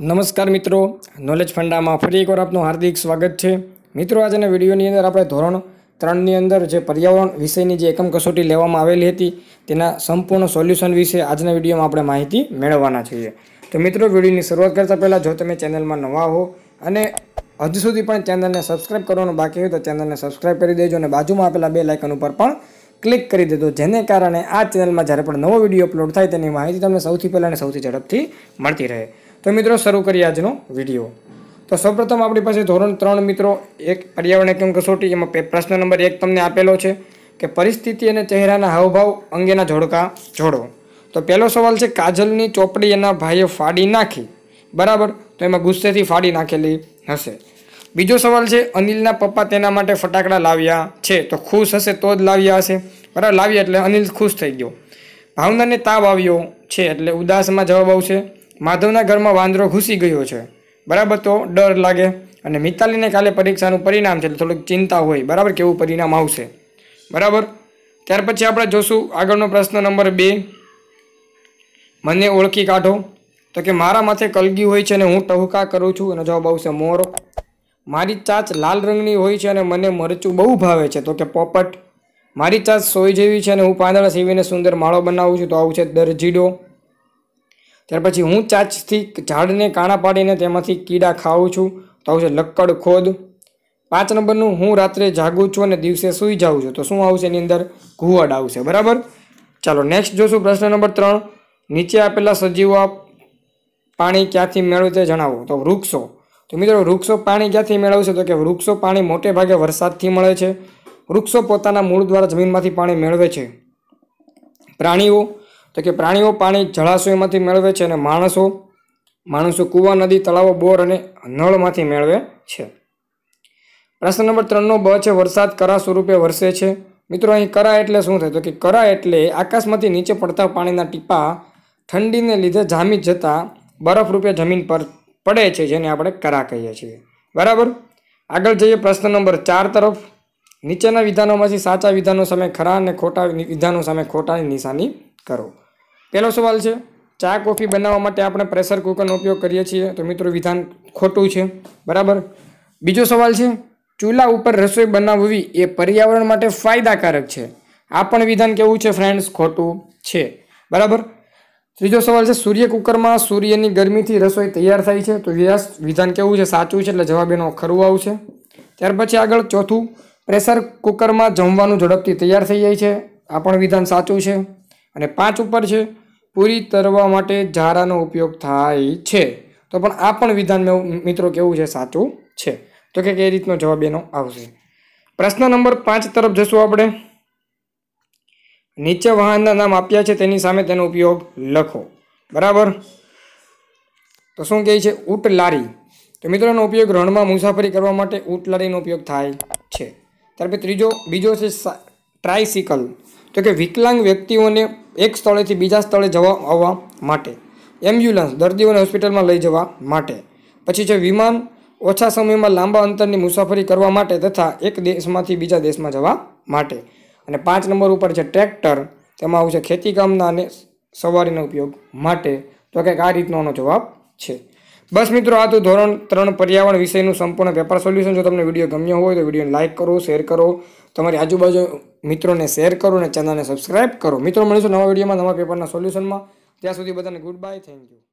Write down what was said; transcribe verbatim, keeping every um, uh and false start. नमस्कार मित्रों, नॉलेज फंडा में फरी एक बार आपनु हार्दिक स्वागत है। मित्रों, आज विडियो नी अंदर आपणे धोरण त्रण नी अंदर जे पर्यावरण विषय नी जे एकम कसोटी लेवामां आवेली हती तेना संपूर्ण सोल्यूशन विषे आजना विडियो में आपणे माहिती मेळववाना छीए। तो मित्रों, विडियो नी शरूआत करता पहला जो तमे चेनल में नवा हो अने हजू सुधी पण चेनल ने सब्सक्राइब करवानुं बाकी होय तो चेनल ने सब्सक्राइब करी देजो अने बाजुमां आपेला बेल आइकन उपर पण क्लिक करी देजो, जेने कारणे आ चेनल में ज्यारे पण नवो विडियो अपलोड थाय तेनी माहिती तमने सौथी पहेला अने सौथी झडपथी मळती रहे। तो मित्रों, शुरू करिए आजनो विडियो। तो सर्वप्रथम अपनी पास धोरण त्रण मित्रों एक पर्यावरण एकम कसोटी एमां प्रश्न नंबर एक तमने आपेलो छे कि परिस्थिति अने चेहराना हावभाव अंगेना जोड़का जोड़ो। तो पहलो सवाल है काजलनी चोपड़ी एना भाईए फाड़ी नाखी, बराबर। तो एमां गुस्सेथी फाड़ी नाखेली हशे। बीजो सवाल है अनिलना पप्पा तेना माटे फटाकड़ा लाव्या छे, तो खुश हशे तो ज लाव्या हशे, बराबर। लाव्या एटले अनिल खुश थई गयो। भावनाने ताव आव्यो छे एटले उदासमां जवाब आवशे। माधवना घर में वांदरो घुसी गयो है, बराबर, तो डर लगे। और मिताली ने काले परीक्षा परिणाम है थोड़ी चिंता हो, बराबर, केवुं परिणाम आवशे, बराबर। त्यार पछी आपणे जोशुं आगळनो प्रश्न नंबर बे, मने ओळखी काढो। तो कि मारा माथे कलगी होय छे अने हूँ टहुका करूँ छूं, एनो जवाब आवशे मोर। मारी चाच लाल रंगनी होय छे अने मने मरचुं बहु भावे छे, तो कि पोपट। मारी चाच सोय जेवी छे अने हूँ પાંદડા સીવીને सुंदर माळो बनावुं छुं, तो आवशे दरजीडो। त्यार पछी हूँ चाचथी झाड़ने काणा पाड़ीने तेमांथी कीड़ा खाऊँ छूं, तो आवशे लक्कड़ खोद। पांच नंबरनु हूँ रात्रे जागूँ छूं अने दिवसे सूई जाऊँ छूं, तो शुं आवशे एनी अंदर घुवड आवशे, बराबर। चलो नेक्स्ट जोशुं प्रश्न नंबर त्रण, नीचे आपेला सजीवोआ पाणी क्यांथी मेळवे ते जणावो। तो वृक्षो। तो मित्रों, वृक्षो पाणी क्यांथी मेळवे छे, तो के वृक्षो पाणी मोटे भागे वरसादथी मळे छे। वृक्षो पोताना मूळ द्वारा जमीनमांथी पाणी मेळवे छे। प्राणीओ। तो कि प्राणीओ पाणी जलाशयोमांथी मेळवे छे अने माणसो माणसो कूवा, नदी, तळावो, बोर अने नळमांथी मेळवे छे। प्रश्न नंबर त्रण नो ब छे वरसाद करा स्वरूपे वरसे छे। मित्रों, अहीं करा एटले शुं थाय, तो कि करा एटले आकाशमांथी नीचे पड़ता पाणीना टीपा ठंडीने लीधे जामी जता बरफ रूपे जमीन पर पड़े छे, जेने आपणे करा कहीए छीए, बराबर। आगळ जईए प्रश्न नंबर चार तरफ, नीचेना विधानोमांथी साचा विधानो सामे खरा अने खोटा विधानो सामे खोटानी निशानी करो। पहलो सवाल है चा कॉफी बनावा माटे आपणे प्रेशर कूकरनो उपयोग करीए छीए, तो मित्रों विधान खोटुं छे, बराबर। बीजो सवाल है चूला उपर रसोई बनाववी ए पर्यावरण माटे फायदाकारक छे, आ पण विधान केवुं छे फ्रेंड्स, खोटुं छे, बराबर। त्रीजो सवाल है सूर्य कूकर में सूर्यनी गरमीथी रसोई तैयार थाय छे, तो यस विधान केवुं छे साचुं छे, एटले जवाब एनो खरुं आवशे। त्यार पछी आगळ चौथुं प्रेशर कूकर में जमवानुं झडपथी तैयार थई जाय छे, आ पण विधान साचुं छे। अने पांच उपर छे पूरी तरवा माटे झारानो उपयोग थाय छे, तो पण आ पण विधान मित्रों केवुं छे साचुं छे, तो के के रीतनो जवाब एनो आवशे। प्रश्न नंबर पांच तरफ जशुं आपणे, नीचे वाहनना नाम आप्या छे तेनी सामे तेनो उपयोग लखो, बराबर। तो शुं कहे छे ऊंट लारी। तो मित्रों उपयोग रणमां मुसाफरी करवा माटे ऊंट लारीनो उपयोग थाय छे। त्यार बाद त्रीजो बीजो छे ट्राइसिकल। तो कि विकलांग व्यक्तिओने एक स्थळेथी बीजा स्थळे जवा आववा माटे। एम्ब्युलन्स दर्दीओने होस्पिટલમાં લઈ જવા માટે। પછી છે વિમાન ઓછા સમયમાં લાંબા અંતરની મુસાફરી કરવા માટે તથા એક દેશમાંથી બીજા દેશમાં જવા માટે। અને પાંચ નંબર ઉપર છે ટ્રેક્ટર, તેમાં આવું છે ખેતીકામના અને સવારીનો ઉપયોગ માટે। તો કે આ રીતનો જવાબ છે। બસ મિત્રો, આ તો ધોરણ ત્રણ પર્યાવરણ વિષયનું સંપૂર્ણ પેપર સોલ્યુશન। જો તમને વિડીયો ગમ્યો હોય તો વિડીયોને લાઇક કરો, શેર કરો, તમારી આજુબાજુ મિત્રોને શેર કરો અને ચેનલને સબસ્ક્રાઇબ કરો। મિત્રો, મળીશું નવા વિડીયોમાં નવા પેપરના સોલ્યુશનમાં। ત્યાં સુધી બધાને ગુડ બાય, થેન્ક યુ।